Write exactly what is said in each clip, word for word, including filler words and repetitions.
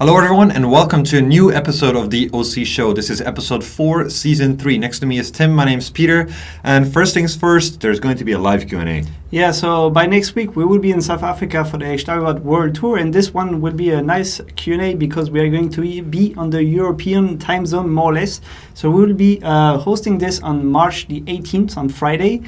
Hello everyone and welcome to a new episode of The O C Show. This is episode four, season three. Next to me is Tim, my name's Peter. And first things first, there's going to be a live Q and A. Yeah, so by next week we will be in South Africa for the H W B O T World Tour, and this one will be a nice Q and A because we are going to be on the European time zone more or less. So we will be uh, hosting this on March the eighteenth on Friday.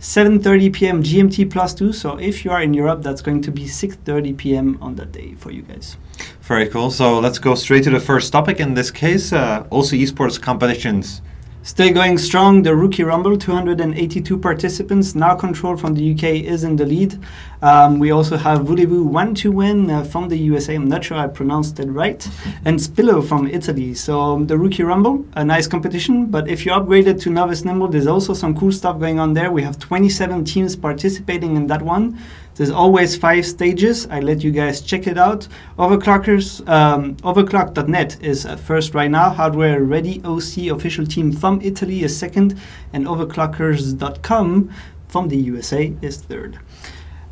seven thirty p m G M T plus two, so if you are in Europe, that's going to be six thirty p m on that day for you guys. Very cool. So let's go straight to the first topic. In this case, uh, O C Esports competitions. Still going strong, the Rookie Rumble, two hundred eighty-two participants, now controlled from the U K, is in the lead. Um, we also have Vulevu one two win uh, from the U S A, I'm not sure I pronounced it right, and Spillo from Italy. So um, the Rookie Rumble, a nice competition, but if you upgraded to Novus Nimble, there's also some cool stuff going on there. We have twenty-seven teams participating in that one. There's always five stages. I let you guys check it out. Overclockers, um, overclock dot net is uh, first right now. Hardware Ready O C official team from Italy is second, and overclockers dot com from the U S A is third.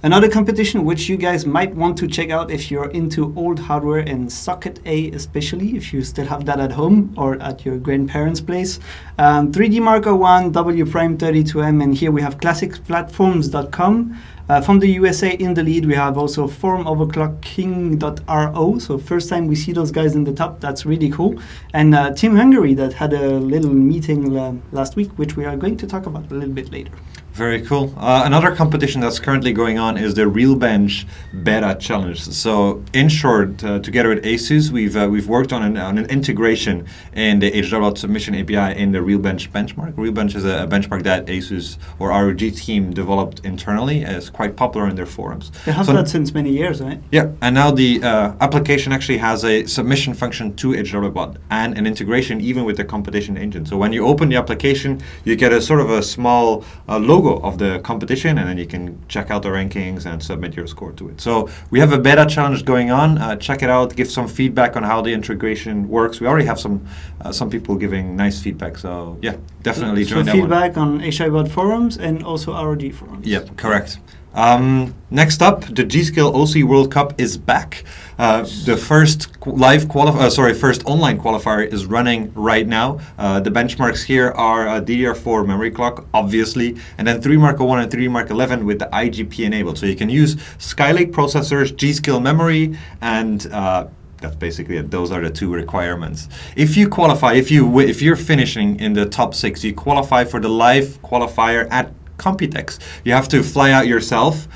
Another competition which you guys might want to check out if you're into old hardware and socket A especially, if you still have that at home or at your grandparents' place. Um, three D mark oh one, W prime thirty-two M, and here we have classic platforms dot com. Uh, from the U S A in the lead, we have also form overclocking dot r o, so first time we see those guys in the top, that's really cool. And uh, Team Hungary that had a little meeting uh, last week, which we are going to talk about a little bit later. Very cool. Uh, another competition that's currently going on is the RealBench Beta Challenge. So in short, uh, together with ASUS, we've uh, we've worked on an, on an integration in the H W B O T submission A P I in the RealBench benchmark. RealBench is a benchmark that ASUS or R O G team developed internally. It's quite popular in their forums. They have so that since many years, right? Yeah, and now the uh, application actually has a submission function to H W B O T and an integration even with the competition engine. So when you open the application, you get a sort of a small uh, logo of the competition, and then you can check out the rankings and submit your score to it. So we have a beta challenge going on. Uh, check it out. Give some feedback on how the integration works. We already have some uh, some people giving nice feedback. So yeah, definitely so join that feedback one. On H W B O T forums and also R O G forums. Yep, correct. Um, next up, the G-Skill O C World Cup is back. Uh, the first qu live qualif uh, sorry, first online qualifier is running right now. Uh, the benchmarks here are uh, D D R four memory clock, obviously, and then three D mark oh one and three D mark eleven with the I G P enabled. So you can use Skylake processors, G-Skill memory, and uh, that's basically it. Those are the two requirements. If you qualify, if you w if you're finishing in the top six, you qualify for the live qualifier at Computex. You have to fly out yourself,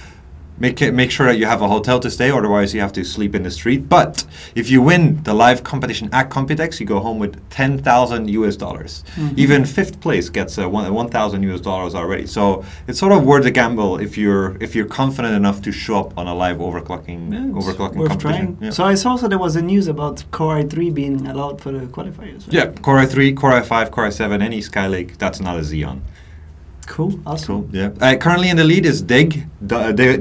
make it, make sure that you have a hotel to stay, otherwise you have to sleep in the street. But if you win the live competition at Computex, you go home with ten thousand U S dollars. Mm-hmm. Even fifth place gets uh, one thousand U S dollars already. So it's sort of worth the gamble if you're if you're confident enough to show up on a live overclocking yeah, overclocking competition. Yeah. So I saw also there was a news about Core i three being allowed for the qualifiers. Right? Yeah, Core i three, Core i five, Core i seven, any Skylake. That's not a Xeon. Cool, awesome. Cool, yeah. Uh, currently in the lead is Dig,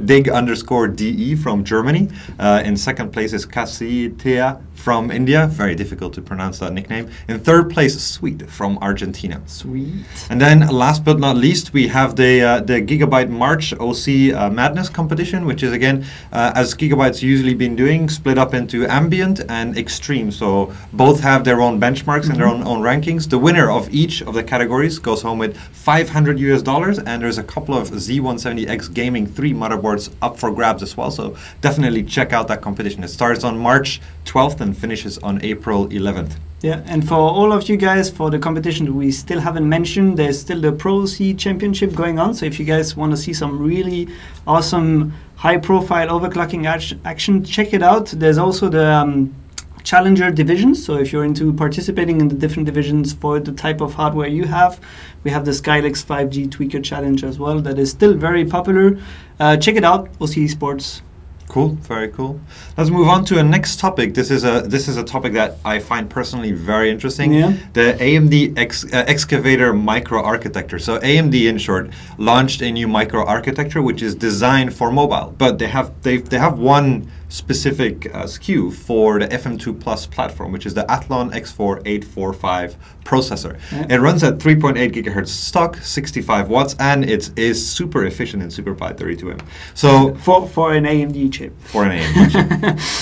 Dig underscore D E from Germany. Uh, in second place is Kasitea from India. Very difficult to pronounce that nickname. In third place, Sweet from Argentina. Sweet. And then last but not least, we have the uh, the Gigabyte March O C uh, Madness competition, which is again, uh, as Gigabyte's usually been doing, split up into ambient and extreme. So both have their own benchmarks mm-hmm. and their own, own rankings. The winner of each of the categories goes home with five hundred U S dollars, and there's a couple of Z one seventy X Gaming three motherboards up for grabs as well, so definitely check out that competition. It starts on March twelfth and finishes on April eleventh. Yeah, and for all of you guys, for the competition we still haven't mentioned, there's still the Pro O C Championship going on, so if you guys want to see some really awesome high-profile overclocking action, check it out. There's also the um, Challenger divisions, so if you're into participating in the different divisions for the type of hardware you have, we have the Skylake five G Tweaker Challenge as well, that is still very popular. Uh, check it out, O C Esports. Cool, very cool. Let's move on to a next topic. This is a this is a topic that I find personally very interesting. Yeah. The A M D ex, uh, Excavator microarchitecture. So A M D, in short, launched a new microarchitecture which is designed for mobile, but they have they they have one specific uh, S K U for the F M two Plus platform, which is the Athlon X four eight four five processor. Yeah. It runs at three point eight gigahertz stock, sixty-five watts, and it is super efficient in Super Pi thirty-two M. So for for an A M D chip. For an A M D chip,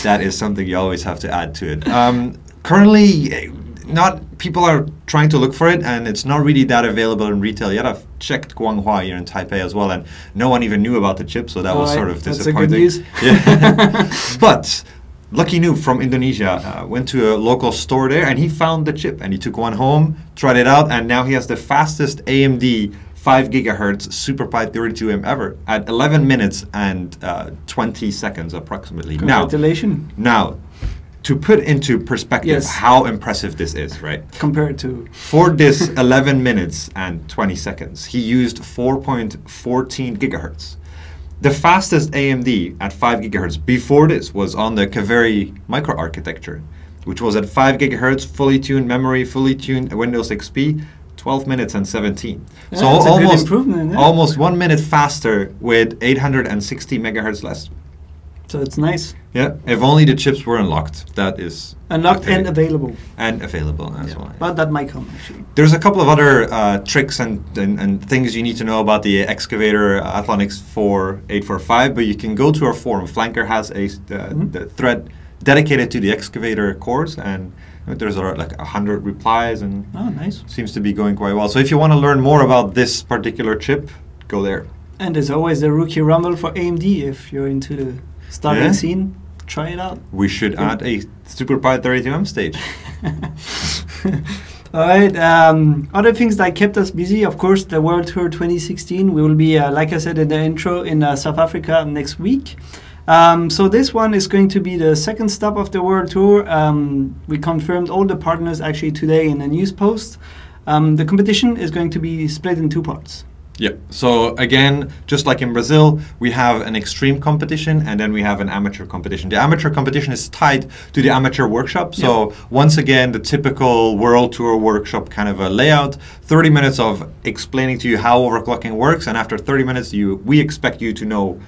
that is something you always have to add to it. Um, currently, not people are trying to look for it, and it's not really that available in retail yet. I've checked Guanghua here in Taipei as well, and no one even knew about the chip, so that oh, was sort of that's disappointing. A good news. Yeah. But Lucky Noob from Indonesia uh, went to a local store there, and he found the chip, and he took one home, tried it out, and now he has the fastest A M D five gigahertz Super Pi thirty-two M ever at eleven minutes and uh, twenty seconds approximately. Congratulations. Now, now to put into perspective yes. how impressive this is, right? Compared to... For this eleven minutes and twenty seconds, he used four point one four gigahertz. The fastest A M D at five gigahertz before this was on the Kaveri microarchitecture, which was at five gigahertz, fully tuned memory, fully tuned Windows X P, twelve minutes and seventeen. Yeah, so al almost, yeah. almost one minute faster with eight hundred sixty megahertz less. So it's nice. Yeah, if only the chips were unlocked. That is unlocked and available. And available as yeah. well. Yeah. Well, that might come actually. There's a couple of other uh, tricks and, and and things you need to know about the Excavator Athlonix four eight four five, but you can go to our forum. Flanker has a uh, mm-hmm. the thread dedicated to the Excavator course, and there's like a hundred replies, and oh, nice. Seems to be going quite well. So if you want to learn more about this particular chip, go there. And there's always the Rookie Rumble for A M D if you're into the starting yeah. scene, try it out. We should yeah. add a Super Pi thirty-two M stage. All right. Um, other things that kept us busy, of course, the World Tour twenty sixteen. We will be, uh, like I said in the intro, in uh, South Africa next week. Um, so this one is going to be the second stop of the World Tour. Um, we confirmed all the partners actually today in a news post. Um, the competition is going to be split in two parts. Yeah, so again, just like in Brazil, we have an extreme competition and then we have an amateur competition. The amateur competition is tied to the amateur workshop. So yeah. once again, the typical World Tour workshop kind of a layout, thirty minutes of explaining to you how overclocking works. And after thirty minutes, you we expect you to know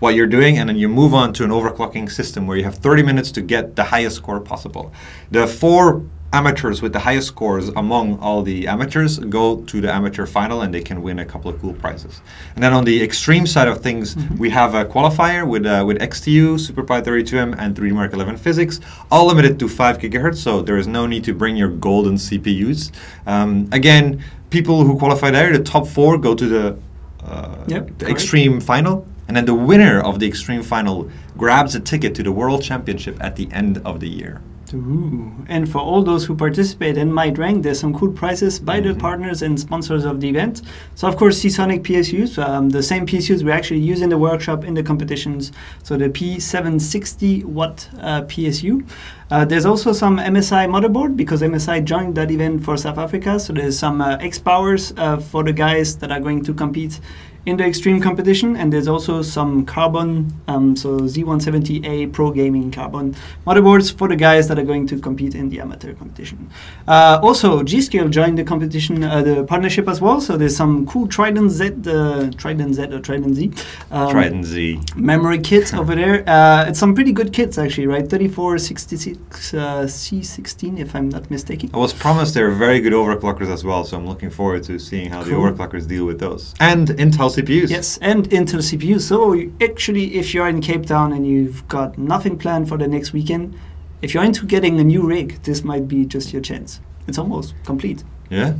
what you're doing, and then you move on to an overclocking system where you have thirty minutes to get the highest score possible. The four amateurs with the highest scores among all the amateurs go to the amateur final, and they can win a couple of cool prizes. And then on the extreme side of things, mm-hmm. we have a qualifier with uh, with X T U, Super Pi thirty-two M, and three D Mark eleven physics, all limited to five gigahertz, so there is no need to bring your golden C P Us. Um, again, people who qualify there, the top four go to the, uh, yep, the extreme final. And then the winner of the extreme final grabs a ticket to the World Championship at the end of the year. Ooh. And for all those who participate and might rank, there's some cool prizes by mm-hmm. the partners and sponsors of the event. So of course, Seasonic P S Us, um, the same P S Us we actually use in the workshop in the competitions. So the P seven sixty watt uh, P S U. Uh, there's also some M S I motherboard, because M S I joined that event for South Africa. So there's some uh, X-Powers uh, for the guys that are going to compete in the extreme competition, and there's also some carbon, um, so Z one seventy A Pro Gaming Carbon motherboards for the guys that are going to compete in the amateur competition. Uh, also, G-Scale joined the competition, uh, the partnership as well, so there's some cool Trident Z, uh, Trident Z or Trident Z, um, Trident Z memory kits over there. Uh, it's some pretty good kits actually, right? thirty-four sixty-six uh, C sixteen, if I'm not mistaken. I was promised they're very good overclockers as well, so I'm looking forward to seeing how cool. the overclockers deal with those. And Intel C P Us. Yes, and Intel C P Us. So actually, if you're in Cape Town and you've got nothing planned for the next weekend, if you're into getting a new rig, this might be just your chance. It's almost complete. Yeah.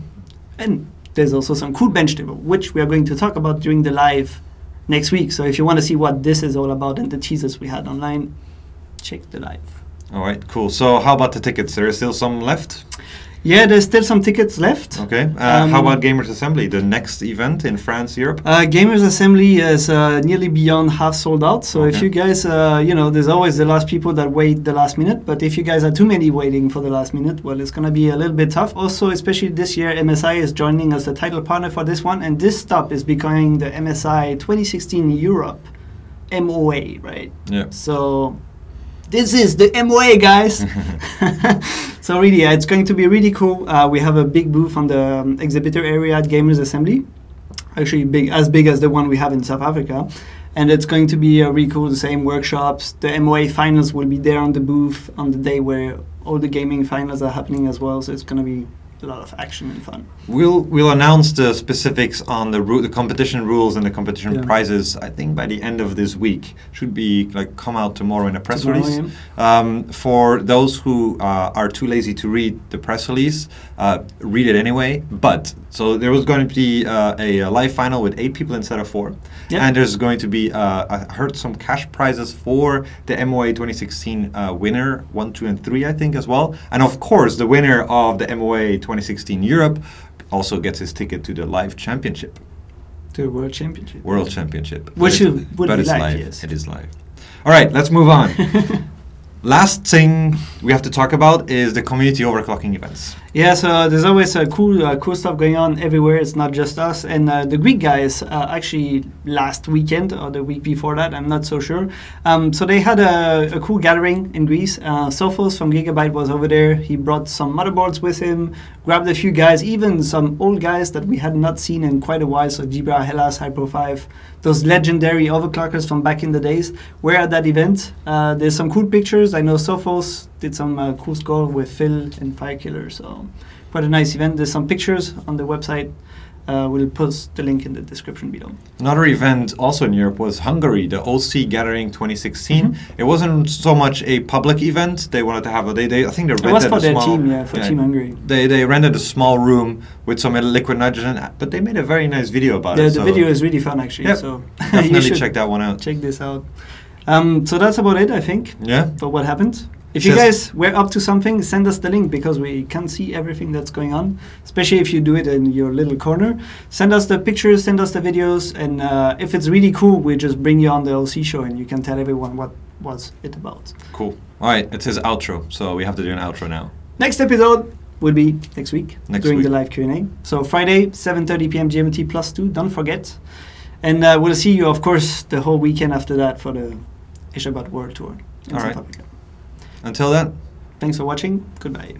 And there's also some cool bench table, which we are going to talk about during the live next week. So if you want to see what this is all about and the teasers we had online, check the live. All right, cool. So how about the tickets? There is still some left? Yeah, there's still some tickets left. Okay. Uh, um, how about Gamers Assembly, the next event in France, Europe? Uh, Gamers Assembly is uh, nearly beyond half sold out. So okay. if you guys, uh, you know, there's always the last people that wait the last minute. But if you guys are too many waiting for the last minute, well, it's going to be a little bit tough. Also, especially this year, M S I is joining as the title partner for this one. And this stop is becoming the M S I twenty sixteen Europe M O A, right? Yeah. So this is the M O A, guys. So really, yeah, it's going to be really cool. Uh, we have a big booth on the um, exhibitor area at Gamers Assembly, actually big, as big as the one we have in South Africa. And it's going to be uh, really cool, the same workshops. The M O A finals will be there on the booth on the day where all the gaming finals are happening as well. So it's going to be a lot of action and fun. We'll we'll announce the specifics on the ru the competition rules and the competition yeah. prizes. I think by the end of this week should be like come out tomorrow in a press tomorrow release. Yeah. Um, for those who uh, are too lazy to read the press release, uh, read it anyway. But so there was going to be uh, a, a live final with eight people instead of four, yeah. and there's going to be uh, I heard some cash prizes for the M O A twenty sixteen uh, winner one, two, and three I think as well, and of course the winner of the M O A twenty sixteen Europe also gets his ticket to the live championship. To the World Championship. World Championship. Which it, would but be it's like, live. Yes. It is live. All right, let's move on. Last thing we have to talk about is the community overclocking events. Yeah, so there's always uh, cool, uh, cool stuff going on everywhere. It's not just us. And uh, the Greek guys uh, actually last weekend or the week before that, I'm not so sure. Um, so they had a, a cool gathering in Greece. Uh, Sophos from Gigabyte was over there. He brought some motherboards with him, grabbed a few guys, even some old guys that we had not seen in quite a while. So Gibra, Hellas, Hyper five, those legendary overclockers from back in the days were at that event. Uh, there's some cool pictures. I know Sophos did some uh, cool score with Phil and Firekiller, so quite a nice event. There's some pictures on the website. Uh, we'll post the link in the description below. Another event also in Europe was Hungary, the O C Gathering twenty sixteen. Mm-hmm. It wasn't so much a public event. They wanted to have a they. they I think they rented it was for a their small, team, yeah, for yeah, Team Hungary. They they rented a small room with some liquid nitrogen, but they made a very nice video about yeah, it. The so video is really fun actually. Yep, so definitely check that one out. Check this out. Um, so that's about it, I think. Yeah. But what happened? If Just you guys were up to something, send us the link because we can't see everything that's going on, especially if you do it in your little corner. Send us the pictures, send us the videos, and uh, if it's really cool, we just bring you on the O C show and you can tell everyone what was it about. Cool. All right, it's his outro, so we have to do an outro now. Next episode will be next week next during week. the live Q and A. So Friday, seven thirty p m G M T plus two, don't forget. And uh, we'll see you, of course, the whole weekend after that for the H W B O T World Tour. All right. Until then, thanks for watching. Goodbye.